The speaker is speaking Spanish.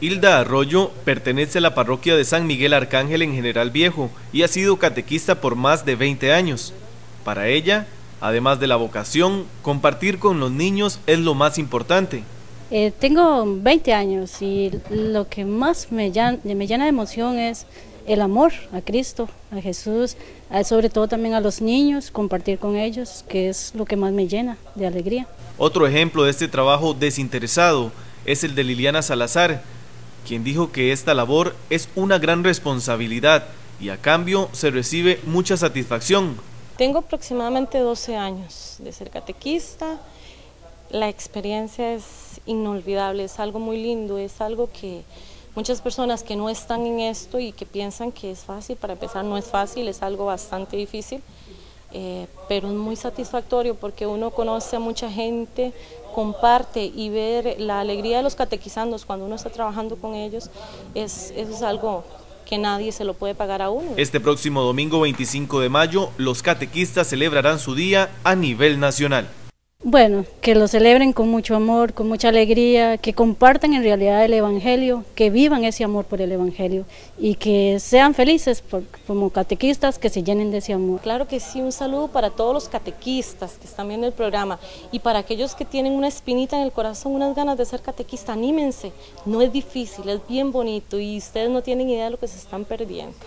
Hilda Arroyo pertenece a la parroquia de San Miguel Arcángel en General Viejo y ha sido catequista por más de 20 años. Para ella, además de la vocación, compartir con los niños es lo más importante. Tengo 20 años y lo que más me llena de emoción es el amor a Cristo, a Jesús, sobre todo también a los niños, compartir con ellos, que es lo que más me llena de alegría. Otro ejemplo de este trabajo desinteresado es el de Liliana Salazar, quien dijo que esta labor es una gran responsabilidad y a cambio se recibe mucha satisfacción. Tengo aproximadamente 12 años de ser catequista, la experiencia es inolvidable, es algo muy lindo, es algo que muchas personas que no están en esto y que piensan que es fácil, para empezar no es fácil, es algo bastante difícil, pero es muy satisfactorio porque uno conoce a mucha gente, comparte y ver la alegría de los catequizandos cuando uno está trabajando con ellos, eso es algo que nadie se lo puede pagar a uno. Este próximo domingo 25 de mayo, los catequistas celebrarán su día a nivel nacional. Bueno, que lo celebren con mucho amor, con mucha alegría, que compartan en realidad el Evangelio, que vivan ese amor por el Evangelio y que sean felices como catequistas, que se llenen de ese amor. Claro que sí, un saludo para todos los catequistas que están viendo el programa y para aquellos que tienen una espinita en el corazón, unas ganas de ser catequista, anímense, no es difícil, es bien bonito y ustedes no tienen idea de lo que se están perdiendo.